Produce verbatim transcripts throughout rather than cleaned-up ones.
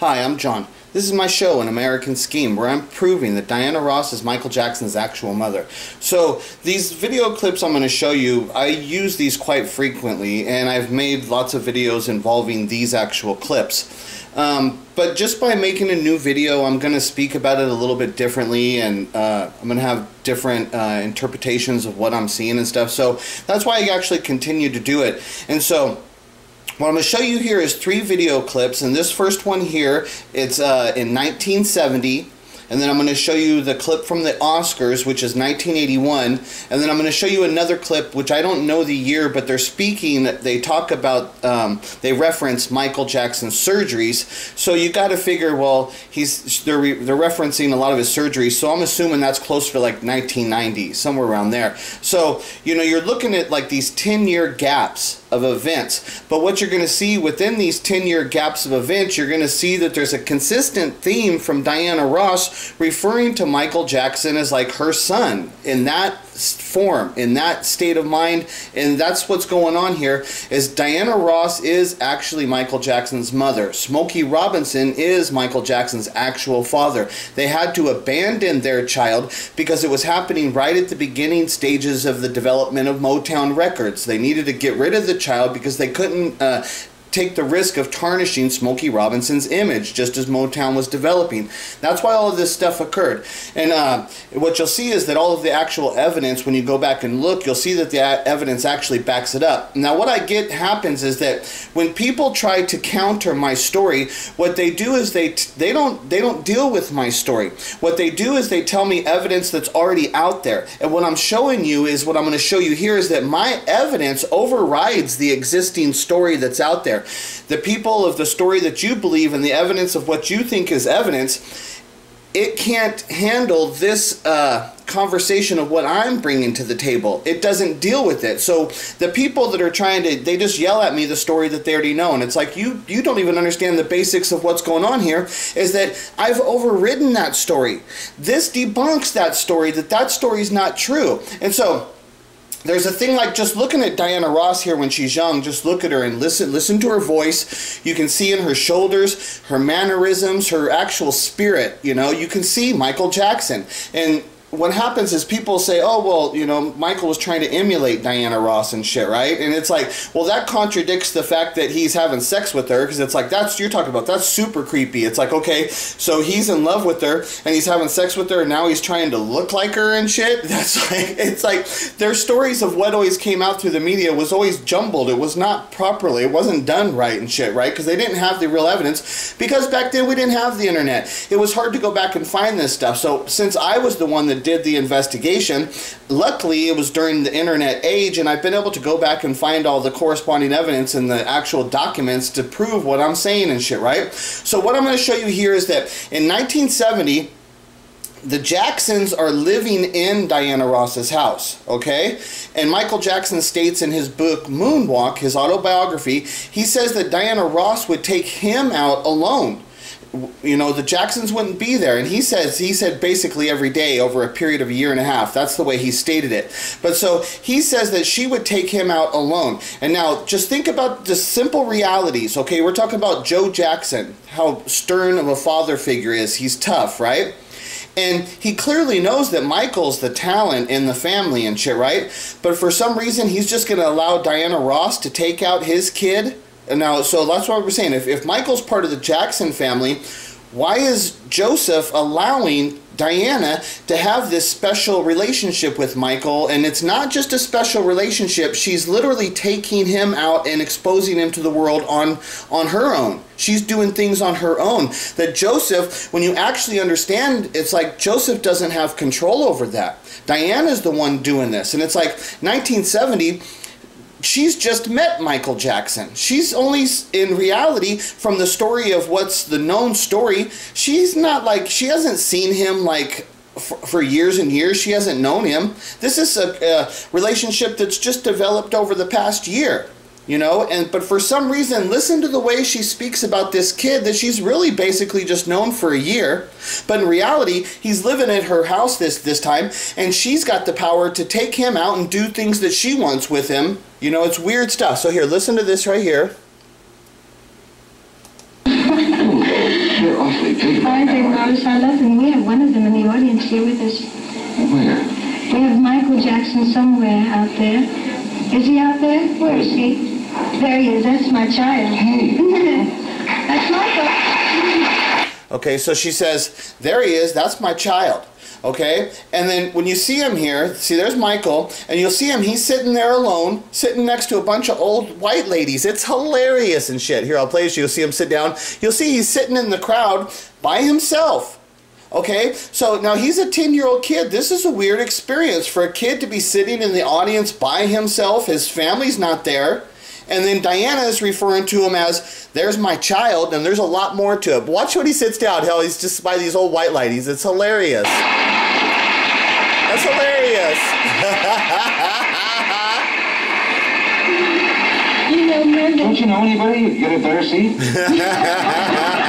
Hi, I'm John. This is my show, An American Scheme, where I'm proving that Diana Ross is Michael Jackson's actual mother. So these video clips I'm going to show you, I use these quite frequently, and I've made lots of videos involving these actual clips. Um, but just by making a new video, I'm going to speak about it a little bit differently, and uh, I'm going to have different uh, interpretations of what I'm seeing and stuff. So that's why I actually continue to do it. And so what I'm going to show you here is three video clips, and this first one here, it's uh, in nineteen seventy, and then I'm going to show you the clip from the Oscars, which is nineteen eighty-one, and then I'm going to show you another clip, which I don't know the year, but they're speaking, they talk about, um, they reference Michael Jackson's surgeries, so you got to figure, well, he's they're, re they're referencing a lot of his surgeries, so I'm assuming that's close to like nineteen ninety, somewhere around there. So, you know, you're looking at like these ten-year gaps of events, but what you're going to see within these ten-year gaps of events, you're going to see that there's a consistent theme from Diana Ross referring to Michael Jackson as like her son in that form, in that state of mind, and that's what's going on here. Is Diana Ross is actually Michael Jackson's mother. Smokey Robinson is Michael Jackson's actual father. They had to abandon their child because it was happening right at the beginning stages of the development of Motown Records. They needed to get rid of the child because they couldn't uh, take the risk of tarnishing Smokey Robinson's image just as Motown was developing. That's why all of this stuff occurred. And uh, what you'll see is that all of the actual evidence, when you go back and look, you'll see that the evidence actually backs it up. Now what I get happens is that when people try to counter my story, what they do is they, t they, don't, they don't deal with my story. What they do is they tell me evidence that's already out there. And what I'm showing you is, what I'm going to show you here is that my evidence overrides the existing story that's out there. The people of the story that you believe and the evidence of what you think is evidence, it can't handle this uh, conversation of what I'm bringing to the table. It doesn't deal with it. So the people that are trying to, they just yell at me the story that they already know. And it's like, you, you don't even understand the basics of what's going on here, is that I've overridden that story. This debunks that story, that that story is not true. And so there's a thing like just looking at Diana Ross here when she's young, just look at her and listen listen to her voice. You can see in her shoulders, her mannerisms, her actual spirit, you know, you can see Michael Jackson. And what happens is people say, oh, well, you know, Michael was trying to emulate Diana Ross and shit, right? And it's like, well, that contradicts the fact that he's having sex with her, because it's like, that's, you're talking about, that's super creepy. It's like, okay, so he's in love with her and he's having sex with her and now he's trying to look like her and shit. That's like, it's like their stories of what always came out through the media was always jumbled. It was not properly, it wasn't done right and shit, right? Because they didn't have the real evidence, because back then we didn't have the internet. It was hard to go back and find this stuff. So since I was the one that did the investigation, luckily it was during the internet age, and I've been able to go back and find all the corresponding evidence and the actual documents to prove what I'm saying and shit, right? So what I'm going to show you here is that in nineteen seventy, the Jacksons are living in Diana Ross's house, okay? And Michael Jackson states in his book Moonwalk, his autobiography, he says that Diana Ross would take him out alone. You know, the Jacksons wouldn't be there, and he says, he said basically every day over a period of a year and a half. That's the way he stated it. But so he says that she would take him out alone. And now just think about the simple realities, okay? We're talking about Joe Jackson, how stern of a father figure is. He's tough, right? And he clearly knows that Michael's the talent in the family and shit, right? But for some reason, he's just going to allow Diana Ross to take out his kid. Now, so that's what we're saying. If, if Michael's part of the Jackson family, why is Joseph allowing Diana to have this special relationship with Michael? And it's not just a special relationship. She's literally taking him out and exposing him to the world on, on her own. She's doing things on her own. That Joseph, when you actually understand, it's like Joseph doesn't have control over that. Diana's the one doing this. And it's like nineteen seventy... she's just met Michael Jackson. She's only, in reality, from the story of what's the known story, she's not like, she hasn't seen him like for, for years and years. She hasn't known him. This is a, a relationship that's just developed over the past year. You know, and but for some reason, listen to the way she speaks about this kid that she's really basically just known for a year. But in reality, he's living at her house this, this time, and she's got the power to take him out and do things that she wants with him. You know, it's weird stuff. So here, listen to this right here. They're awfully big. Right, they I love them. We have one of them in the audience here with us. Where? We have Michael Jackson somewhere out there. Is he out there? Where is he? There he is. That's my child. Hey. That's Michael. Okay, so she says, there he is. That's my child. Okay, and then when you see him here, see there's Michael, and you'll see him, he's sitting there alone, sitting next to a bunch of old white ladies. It's hilarious and shit. Here, I'll play it. You'll see him sit down. You'll see he's sitting in the crowd by himself. Okay, so now he's a ten-year-old kid. This is a weird experience for a kid to be sitting in the audience by himself. His family's not there. And then Diana is referring to him as, there's my child, and there's a lot more to it. But watch when he sits down. Hell, he's just by these old white ladies. It's hilarious. That's hilarious. You know, Mervyn. Don't you know anybody? You get a better seat?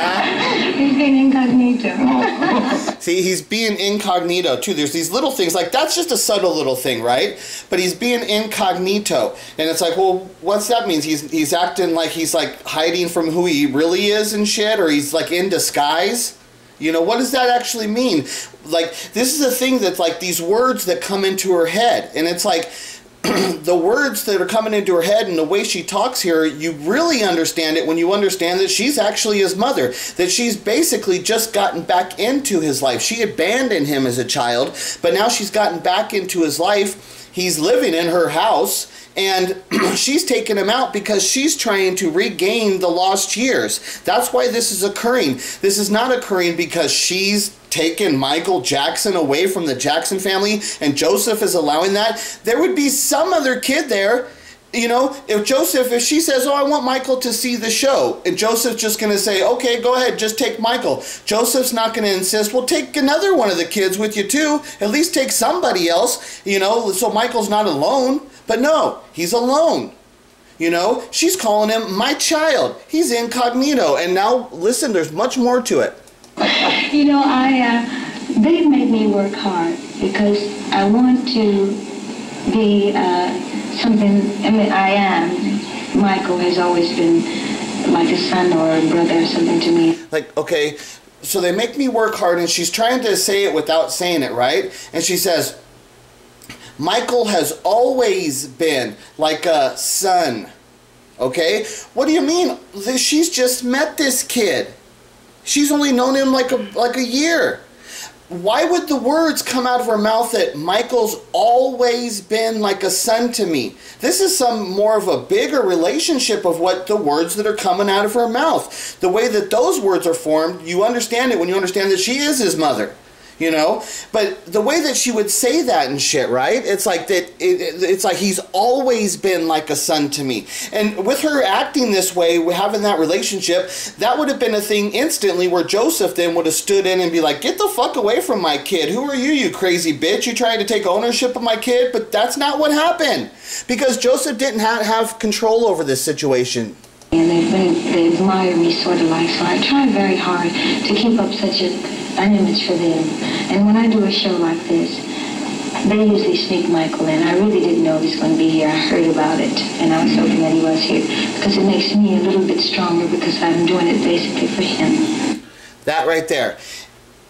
He's being incognito. See, he's being incognito, too. There's these little things. Like, that's just a subtle little thing, right? But he's being incognito. And it's like, well, what's that mean? He's, he's acting like he's, like, hiding from who he really is and shit? Or he's, like, in disguise? You know, what does that actually mean? Like, this is the thing that's, like, these words that come into her head. And it's like... the words that are coming into her head and the way she talks here, you really understand it when you understand that she's actually his mother, that she's basically just gotten back into his life. She abandoned him as a child, but now she's gotten back into his life. He's living in her house, and she's taking him out because she's trying to regain the lost years. That's why this is occurring. This is not occurring because she's taken Michael Jackson away from the Jackson family and Joseph is allowing that. There would be some other kid there, you know, if Joseph, if she says, oh, I want Michael to see the show, and Joseph's just going to say, okay, go ahead, just take Michael. Joseph's not going to insist, well, take another one of the kids with you too, at least take somebody else, you know, so Michael's not alone. But no, he's alone. You know, she's calling him my child. He's incognito. And now, listen, there's much more to it. You know, I, uh, they make me work hard because I want to be uh, something, I mean, I am. Michael has always been like a son or a brother or something to me. Like, okay, so they make me work hard, and she's trying to say it without saying it, right? And she says, Michael has always been like a son, okay? What do you mean? She's just met this kid. She's only known him like a, like a year. Why would the words come out of her mouth that Michael's always been like a son to me? This is some more of a bigger relationship of what the words that are coming out of her mouth. The way that those words are formed, you understand it when you understand that she is his mother. You know, but the way that she would say that and shit, right? It's like that. It, it, it's like he's always been like a son to me. And with her acting this way, having that relationship, that would have been a thing instantly where Joseph then would have stood in and be like, "Get the fuck away from my kid! Who are you, you crazy bitch? You trying to take ownership of my kid?" But that's not what happened because Joseph didn't ha have control over this situation. And they've been, they admire me sort of like, so I try very hard to keep up such a, an image for them. And when I do a show like this, they usually sneak Michael in. I really didn't know he was going to be here. I heard about it, and I was hoping that he was here because it makes me a little bit stronger because I'm doing it basically for him. That right there.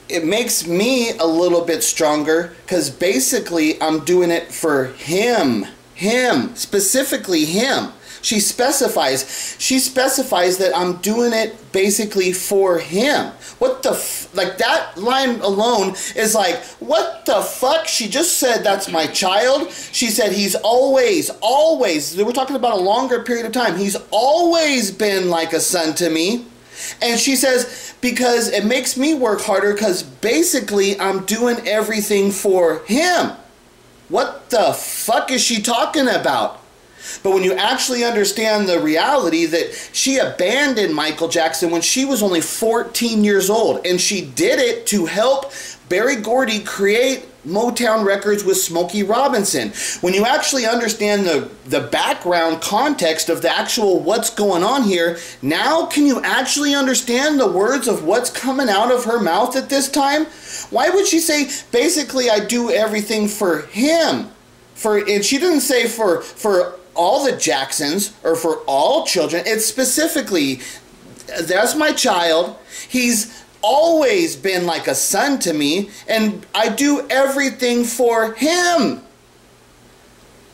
It makes me a little bit stronger because basically I'm doing it for him. Him. Specifically him. She specifies, she specifies that I'm doing it basically for him. What the, f like that line alone is like, what the fuck? She just said, that's my child. She said, he's always, always, we're talking about a longer period of time. He's always been like a son to me. And she says, because it makes me work harder because basically I'm doing everything for him. What the fuck is she talking about? But when you actually understand the reality that she abandoned Michael Jackson when she was only fourteen years old, and she did it to help Berry Gordy create Motown Records with Smokey Robinson. When you actually understand the, the background context of the actual what's going on here, now can you actually understand the words of what's coming out of her mouth at this time? Why would she say, basically, I do everything for him? For, and she didn't say for, for all the Jacksons or for all children. It's specifically there's my child. He's always been like a son to me, and I do everything for him.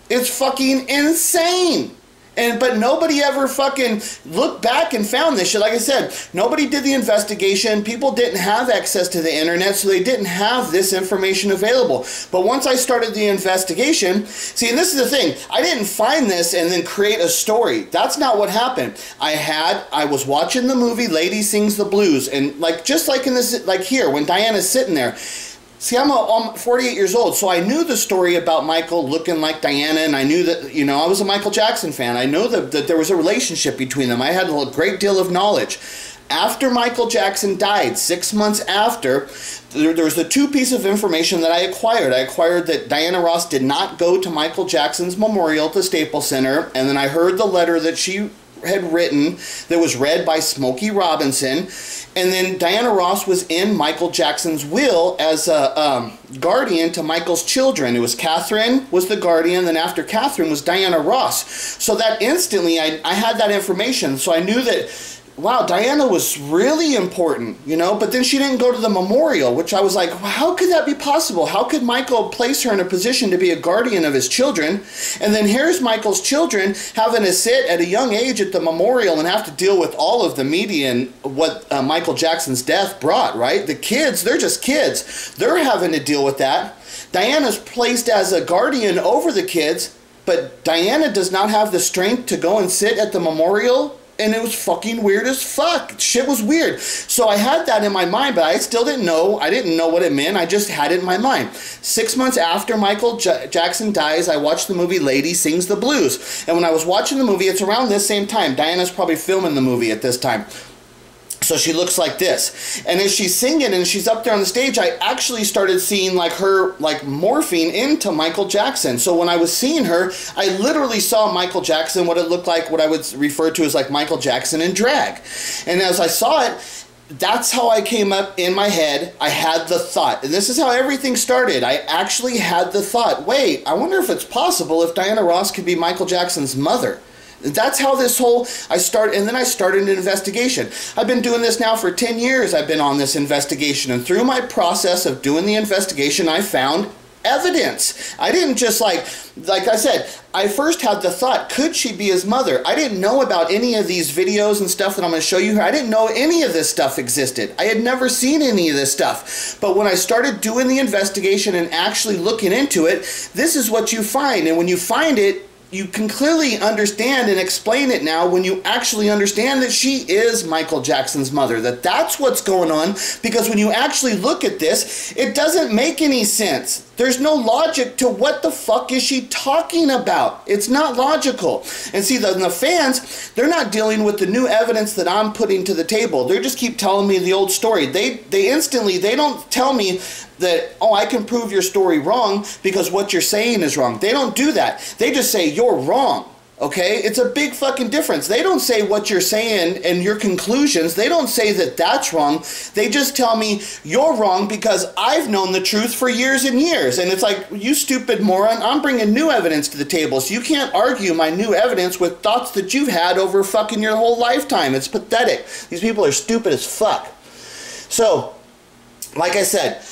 It's fucking insane. And but nobody ever fucking looked back and found this shit. Like I said, nobody did the investigation. People didn't have access to the internet, so they didn't have this information available. But once I started the investigation, see, and this is the thing, I didn't find this and then create a story. That's not what happened. I had, I was watching the movie Lady Sings the Blues, and like just like in this, like here, when Diana's sitting there. See, I'm, a, I'm forty-eight years old, so I knew the story about Michael looking like Diana, and I knew that, you know, I was a Michael Jackson fan. I know that, that there was a relationship between them. I had a great deal of knowledge. After Michael Jackson died, six months after, there, there was the two pieces of information that I acquired. I acquired that Diana Ross did not go to Michael Jackson's memorial at the Staples Center, and then I heard the letter that she had written that was read by Smokey Robinson, and then Diana Ross was in Michael Jackson's will as a um, guardian to Michael's children. It was Catherine was the guardian, then after Catherine was Diana Ross. So that instantly I, I had that information, so I knew that, wow, Diana was really important, you know, but then she didn't go to the memorial, which I was like, well, how could that be possible? How could Michael place her in a position to be a guardian of his children? And then here's Michael's children having to sit at a young age at the memorial and have to deal with all of the media and what uh, Michael Jackson's death brought, right? The kids, they're just kids. They're having to deal with that. Diana's placed as a guardian over the kids, but Diana does not have the strength to go and sit at the memorial. And it was fucking weird as fuck. Shit was weird. So I had that in my mind, but I still didn't know. I didn't know what it meant. I just had it in my mind. Six months after Michael J- Jackson dies, I watched the movie Lady Sings the Blues. And when I was watching the movie, it's around this same time. Diana's probably filming the movie at this time. So she looks like this. And as she's singing and she's up there on the stage, I actually started seeing like her like morphing into Michael Jackson. So when I was seeing her, I literally saw Michael Jackson, what it looked like, what I would refer to as like Michael Jackson in drag. And as I saw it, that's how I came up in my head. I had the thought. And this is how everything started. I actually had the thought, wait, I wonder if it's possible if Diana Ross could be Michael Jackson's mother. That's how this whole, I start, and then I started an investigation. I've been doing this now for ten years. I've been on this investigation, and through my process of doing the investigation, I found evidence. I didn't just like, like I said, I first had the thought, could she be his mother? I didn't know about any of these videos and stuff that I'm going to show you here. I didn't know any of this stuff existed. I had never seen any of this stuff. But when I started doing the investigation and actually looking into it, this is what you find. And when you find it, you can clearly understand and explain it now when you actually understand that she is Michael Jackson's mother, that that's what's going on, because when you actually look at this, it doesn't make any sense. There's no logic to what the fuck is she talking about. It's not logical. And see, the, the fans, they're not dealing with the new evidence that I'm putting to the table. They just keep telling me the old story. They, they instantly, they don't tell me that, oh, I can prove your story wrong because what you're saying is wrong. They don't do that. They just say, you're wrong. Okay? It's a big fucking difference. They don't say what you're saying and your conclusions. They don't say that that's wrong. They just tell me you're wrong because I've known the truth for years and years. And it's like, you stupid moron, I'm bringing new evidence to the table. So you can't argue my new evidence with thoughts that you've had over fucking your whole lifetime. It's pathetic. These people are stupid as fuck. So, like I said,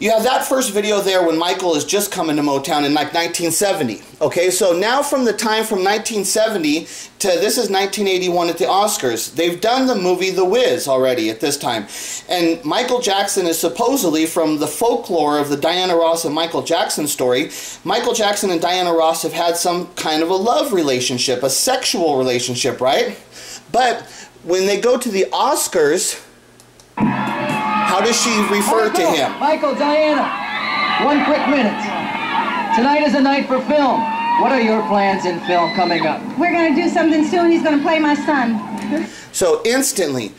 you have that first video there when Michael is just coming to Motown in like nineteen seventy. Okay, so now from the time from nineteen seventy to this is nineteen eighty-one at the Oscars. They've done the movie The Wiz already at this time. And Michael Jackson is supposedly from the folklore of the Diana Ross and Michael Jackson story. Michael Jackson and Diana Ross have had some kind of a love relationship, a sexual relationship, right? But when they go to the Oscars, how does she refer to him? Michael, Diana, one quick minute. Tonight is a night for film. What are your plans in film coming up? We're going to do something soon. He's going to play my son. So instantly,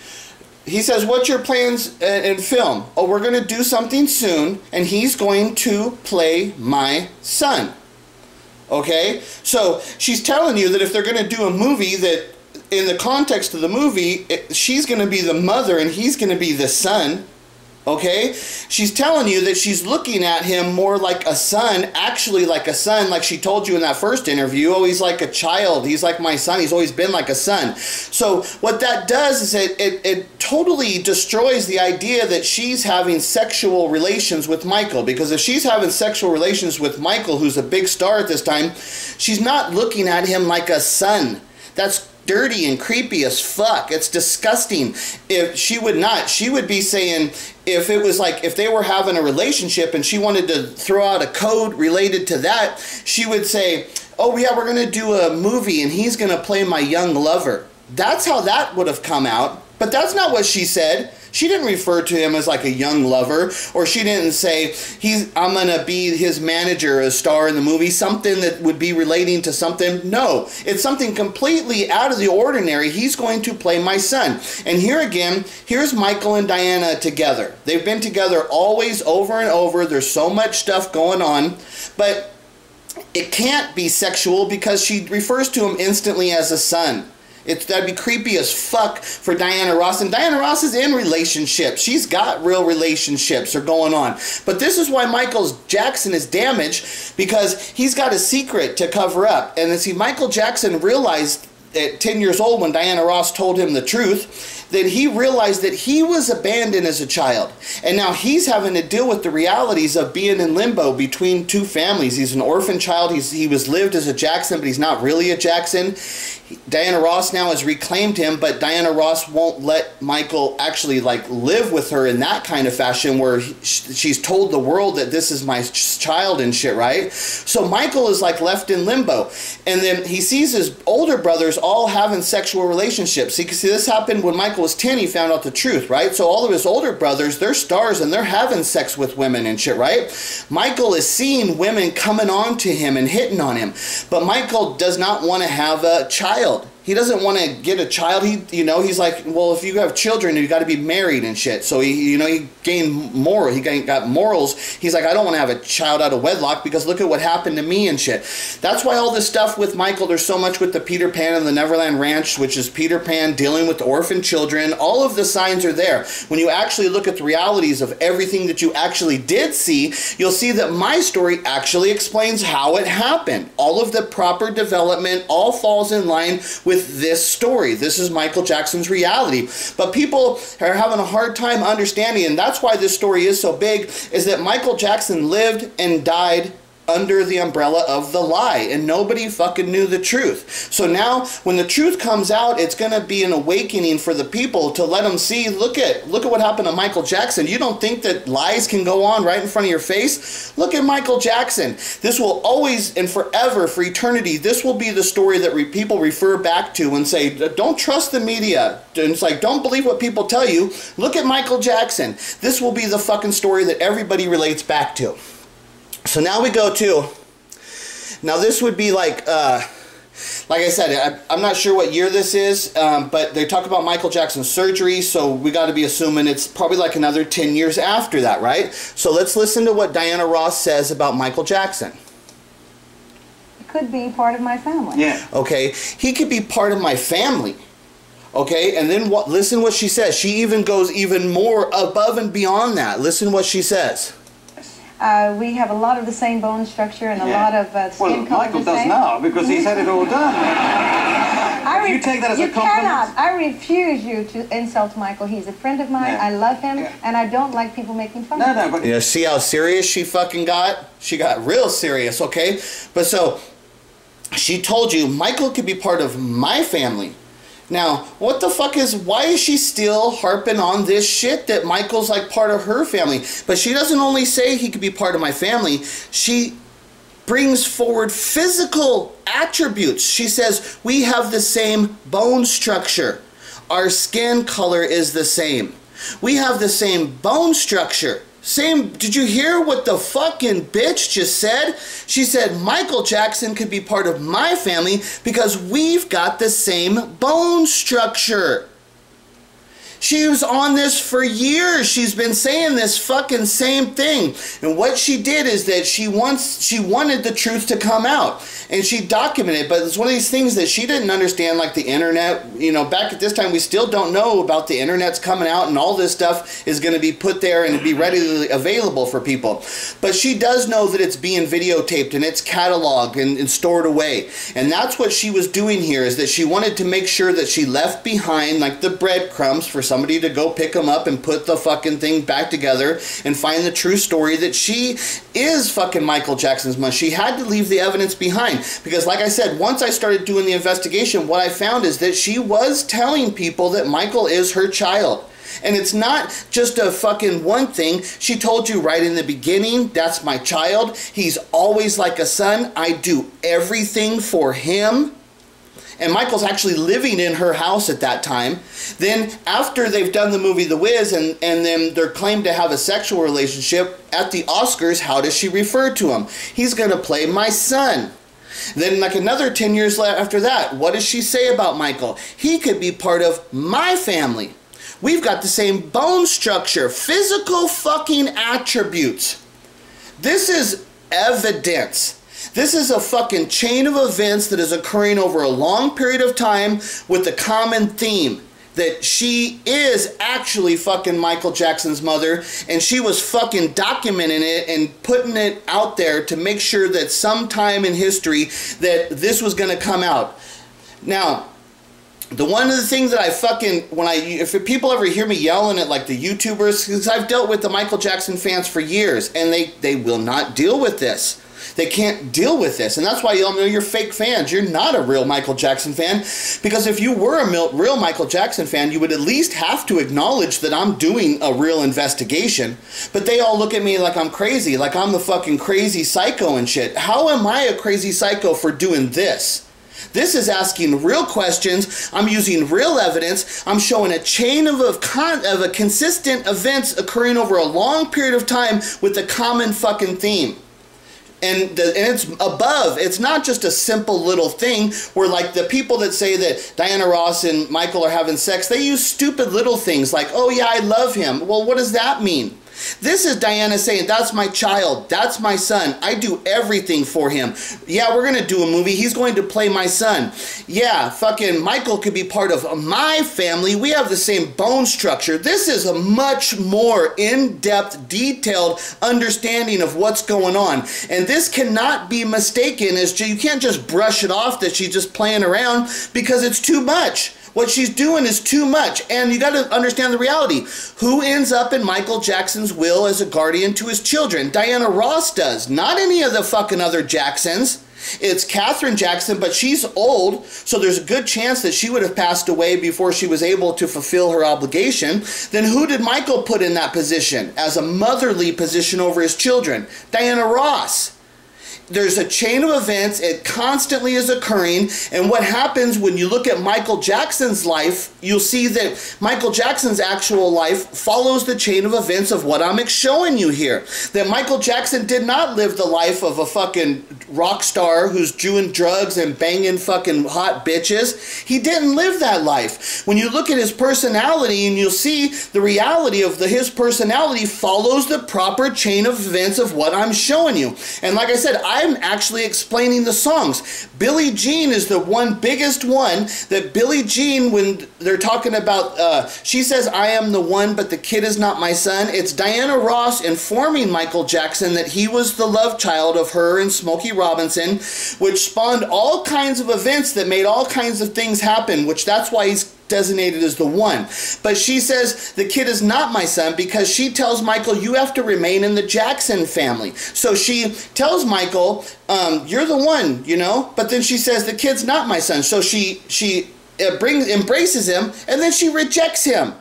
he says, what's your plans in film? Oh, we're going to do something soon, and he's going to play my son. Okay? So she's telling you that if they're going to do a movie that, in the context of the movie, it, she's going to be the mother and he's going to be the son. Okay? She's telling you that she's looking at him more like a son, actually like a son, like she told you in that first interview. Oh, he's like a child. He's like my son. He's always been like a son. So what that does is it, it, it totally destroys the idea that she's having sexual relations with Michael. Because if she's having sexual relations with Michael, who's a big star at this time, she's not looking at him like a son. That's dirty and creepy as fuck. It's disgusting. If she would not, she would be saying, if it was like, if they were having a relationship and she wanted to throw out a code related to that, she would say, oh yeah, we're going to do a movie and he's going to play my young lover. That's how that would have come out. But that's not what she said. She didn't refer to him as like a young lover, or she didn't say, he's, I'm going to be his manager, a star in the movie, something that would be relating to something. No, it's something completely out of the ordinary. He's going to play my son. And here again, here's Michael and Diana together. They've been together always, over and over. There's so much stuff going on, but it can't be sexual because she refers to him instantly as a son. It's, that'd be creepy as fuck for Diana Ross. And Diana Ross is in relationships. She's got real relationships are going on. But this is why Michael Jackson is damaged, because he's got a secret to cover up. And see, Michael Jackson realized at ten years old when Diana Ross told him the truth, that he realized that he was abandoned as a child. And now he's having to deal with the realities of being in limbo between two families. He's an orphan child. He's, he was lived as a Jackson, but he's not really a Jackson. He, Diana Ross now has reclaimed him, but Diana Ross won't let Michael actually like live with her in that kind of fashion where he, she's told the world that this is my child and shit, right? So Michael is like left in limbo. And then he sees his older brothers all having sexual relationships. You can see this happened when Michael was ten. He found out the truth, right? So all of his older brothers, they're stars and they're having sex with women and shit, right? Michael is seeing women coming on to him and hitting on him, but Michael does not want to have a child. He doesn't want to get a child. He, you know, he's like, well, if you have children, you got to be married and shit. So he, you know, he gained moral. He got morals. He's like, I don't want to have a child out of wedlock because look at what happened to me and shit. That's why all this stuff with Michael. There's so much with the Peter Pan and the Neverland Ranch, which is Peter Pan dealing with orphan children. All of the signs are there. When you actually look at the realities of everything that you actually did see, you'll see that my story actually explains how it happened. All of the proper development all falls in line with this story. This is Michael Jackson's reality. But people are having a hard time understanding, and that's why this story is so big, is that Michael Jackson lived and died under the umbrella of the lie, and nobody fucking knew the truth. So now when the truth comes out, it's going to be an awakening for the people to let them see, look at look at what happened to Michael Jackson. You don't think that lies can go on right in front of your face? Look at Michael Jackson. This will always and forever, for eternity, this will be the story that re people refer back to and say, don't trust the media. And it's like, don't believe what people tell you. Look at Michael Jackson. This will be the fucking story that everybody relates back to. So now we go to, now this would be like, uh, like I said, I, I'm not sure what year this is, um, but they talk about Michael Jackson's surgery, so we got to be assuming it's probably like another ten years after that, right? So let's listen to what Diana Ross says about Michael Jackson. Could be part of my family. Yeah. Okay, he could be part of my family. Okay, and then what, listen what she says. She even goes even more above and beyond that. Listen what she says. Uh, we have a lot of the same bone structure and a yeah. lot of uh, skin well, color. Well, Michael does now because he's had it all done. I you take that as you a compliment? Cannot. I refuse you to insult Michael. He's a friend of mine. Yeah. I love him, yeah. and I don't like people making fun no, of him. No, but you know, see how serious she fucking got? She got real serious, okay? But so she told you Michael could be part of my family. Now, what the fuck is, why is she still harping on this shit that Michael's like part of her family? But she doesn't only say he could be part of my family, she brings forward physical attributes. She says, we have the same bone structure. Our skin color is the same. We have the same bone structure. Same, did you hear what the fucking bitch just said? She said Michael Jackson could be part of my family because we've got the same bone structure. She was on this for years. She's been saying this fucking same thing. And what she did is that she wants, she wanted the truth to come out. and she documented it. But it's one of these things that she didn't understand, like the internet. You know, back at this time, we still don't know about the internet's coming out, and all this stuff is going to be put there and be readily available for people. But she does know that it's being videotaped and it's cataloged and, and stored away. And that's what she was doing here, is that she wanted to make sure that she left behind, like, the breadcrumbs for somebody to go pick them up and put the fucking thing back together and find the true story that she is fucking Michael Jackson's mother. She had to leave the evidence behind, because, like I said, once I started doing the investigation, what I found is that she was telling people that Michael is her child. And it's not just a fucking one thing. She told you right in the beginning, that's my child. He's always like a son. I do everything for him. And Michael's actually living in her house at that time. Then after they've done the movie The Wiz, and, and then they're claimed to have a sexual relationship at the Oscars, how does she refer to him? He's going to play my son. Then, like, another ten years after that, what does she say about Michael? He could be part of my family. We've got the same bone structure, physical fucking attributes. This is evidence. This is a fucking chain of events that is occurring over a long period of time with the common theme that she is actually fucking Michael Jackson's mother, and she was fucking documenting it and putting it out there to make sure that sometime in history that this was going to come out. Now, the one of the things that I fucking, when I, if people ever hear me yelling at, like, the YouTubers, because I've dealt with the Michael Jackson fans for years, and they, they will not deal with this. They can't deal with this. And that's why y'all know you're fake fans. You're not a real Michael Jackson fan. Because if you were a real Michael Jackson fan, you would at least have to acknowledge that I'm doing a real investigation. But they all look at me like I'm crazy. Like I'm the fucking crazy psycho and shit. How am I a crazy psycho for doing this? This is asking real questions. I'm using real evidence. I'm showing a chain of a con of a consistent events occurring over a long period of time with a common fucking theme. And, the, and it's above. It's not just a simple little thing where, like, the people that say that Diana Ross and Michael are having sex, they use stupid little things like, oh, yeah, I love him. Well, what does that mean? This is Diana saying, that's my child. That's my son. I do everything for him. Yeah, we're going to do a movie. He's going to play my son. Yeah, fucking Michael could be part of my family. We have the same bone structure. This is a much more in-depth, detailed understanding of what's going on. And this cannot be mistaken as, you can't just brush it off that she's just playing around, because it's too much. What she's doing is too much, and you got to understand the reality. Who ends up in Michael Jackson's will as a guardian to his children? Diana Ross does, not any of the fucking other Jacksons. It's Katherine Jackson, but she's old, so there's a good chance that she would have passed away before she was able to fulfill her obligation. Then who did Michael put in that position as a motherly position over his children? Diana Ross. There's a chain of events. It constantly is occurring. And what happens when you look at Michael Jackson's life, you'll see that Michael Jackson's actual life follows the chain of events of what I'm showing you here. That Michael Jackson did not live the life of a fucking rock star who's doing drugs and banging fucking hot bitches. He didn't live that life. When you look at his personality, and you'll see the reality of the, his personality follows the proper chain of events of what I'm showing you. And like I said, I I'm actually explaining the songs. Billie Jean is the one biggest one that Billie Jean, when they're talking about, uh, she says, I am the one, but the kid is not my son. It's Diana Ross informing Michael Jackson that he was the love child of her and Smokey Robinson, which spawned all kinds of events that made all kinds of things happen, which that's why he's designated as the one. But she says the kid is not my son because she tells Michael, you have to remain in the Jackson family. So she tells Michael, um, you're the one, you know, but then she says the kid's not my son. So she, she uh, brings, embraces him, and then she rejects him.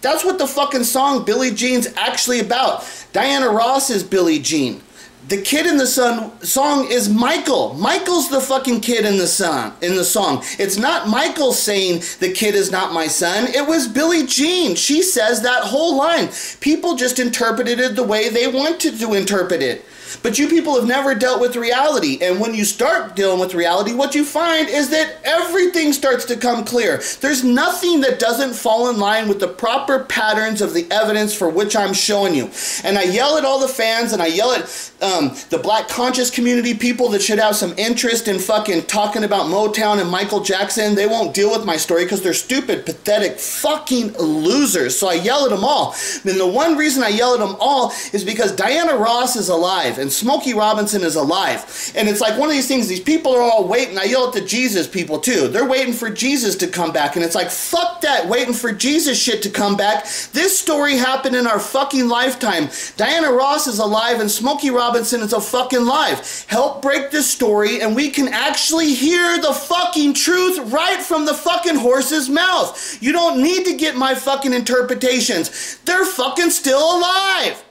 That's what the fucking song Billie Jean's actually about. Diana Ross is Billie Jean. The kid in the son song is Michael. Michael's the fucking kid in the son in the song. It's not Michael saying the kid is not my son. It was Billie Jean. She says that whole line. People just interpreted it the way they wanted to interpret it. But you people have never dealt with reality. And when you start dealing with reality, what you find is that everything starts to come clear. There's nothing that doesn't fall in line with the proper patterns of the evidence for which I'm showing you. And I yell at all the fans, and I yell at um, um, the black conscious community people that should have some interest in fucking talking about Motown and Michael Jackson, they won't deal with my story because they're stupid, pathetic, fucking losers. So I yell at them all. And the one reason I yell at them all is because Diana Ross is alive and Smokey Robinson is alive. And it's like one of these things, these people are all waiting. I yell at the Jesus people too. They're waiting for Jesus to come back. And it's like, fuck that waiting for Jesus shit to come back. This story happened in our fucking lifetime. Diana Ross is alive and Smokey Robinson is a fucking live. Help break this story and we can actually hear the fucking truth right from the fucking horse's mouth. You don't need to get my fucking interpretations. They're fucking still alive.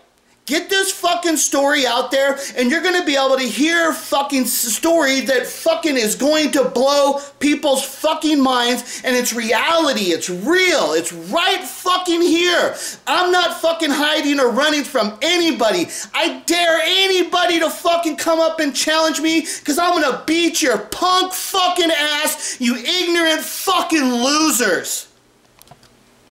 Get this fucking story out there and you're going to be able to hear fucking story that fucking is going to blow people's fucking minds, and it's reality, it's real, it's right fucking here. I'm not fucking hiding or running from anybody. I dare anybody to fucking come up and challenge me because I'm going to beat your punk fucking ass, you ignorant fucking losers.